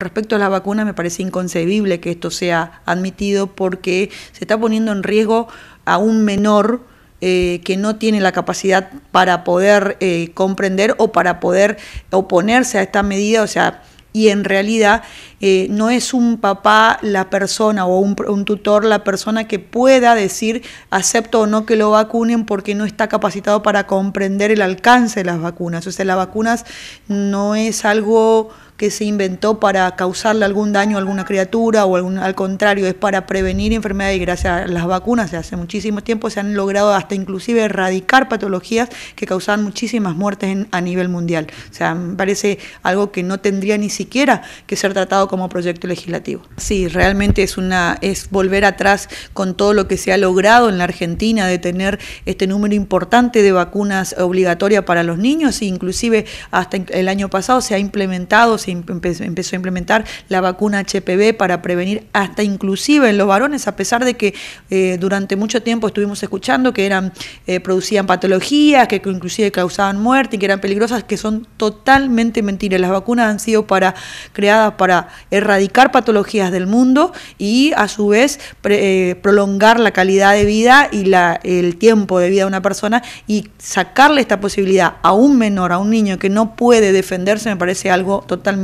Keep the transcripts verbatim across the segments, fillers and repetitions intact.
Respecto a las vacunas, me parece inconcebible que esto sea admitido porque se está poniendo en riesgo a un menor eh, que no tiene la capacidad para poder eh, comprender o para poder oponerse a esta medida, o sea, y en realidad eh, no es un papá la persona o un, un tutor la persona que pueda decir acepto o no que lo vacunen porque no está capacitado para comprender el alcance de las vacunas. O sea, las vacunas no es algo que se inventó para causarle algún daño a alguna criatura o algún, al contrario, es para prevenir enfermedades y gracias a las vacunas hace muchísimo tiempo se han logrado hasta inclusive erradicar patologías que causaban muchísimas muertes en, a nivel mundial. O sea, me parece algo que no tendría ni siquiera que ser tratado como proyecto legislativo. Sí, realmente es, una, es volver atrás con todo lo que se ha logrado en la Argentina de tener este número importante de vacunas obligatorias para los niños e inclusive hasta el año pasado se ha implementado, se empezó a implementar la vacuna H P V para prevenir hasta inclusive en los varones, a pesar de que eh, durante mucho tiempo estuvimos escuchando que eran eh, producían patologías, que inclusive causaban muerte y que eran peligrosas, que son totalmente mentiras. Las vacunas han sido para, creadas para erradicar patologías del mundo y a su vez pre, eh, prolongar la calidad de vida y la, el tiempo de vida de una persona y sacarle esta posibilidad a un menor, a un niño que no puede defenderse, me parece algo totalmente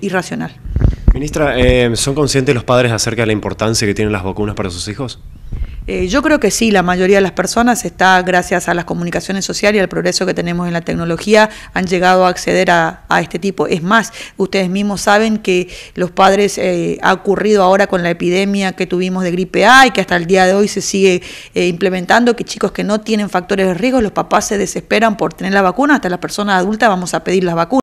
irracional. Ministra, eh, ¿son conscientes los padres acerca de la importancia que tienen las vacunas para sus hijos? Eh, yo creo que sí, la mayoría de las personas está, gracias a las comunicaciones sociales y al progreso que tenemos en la tecnología, han llegado a acceder a, a este tipo. Es más, ustedes mismos saben que los padres, eh, ha ocurrido ahora con la epidemia que tuvimos de gripe A y que hasta el día de hoy se sigue eh, implementando, que chicos que no tienen factores de riesgo, los papás se desesperan por tener la vacuna, hasta las personas adultas vamos a pedir las vacunas.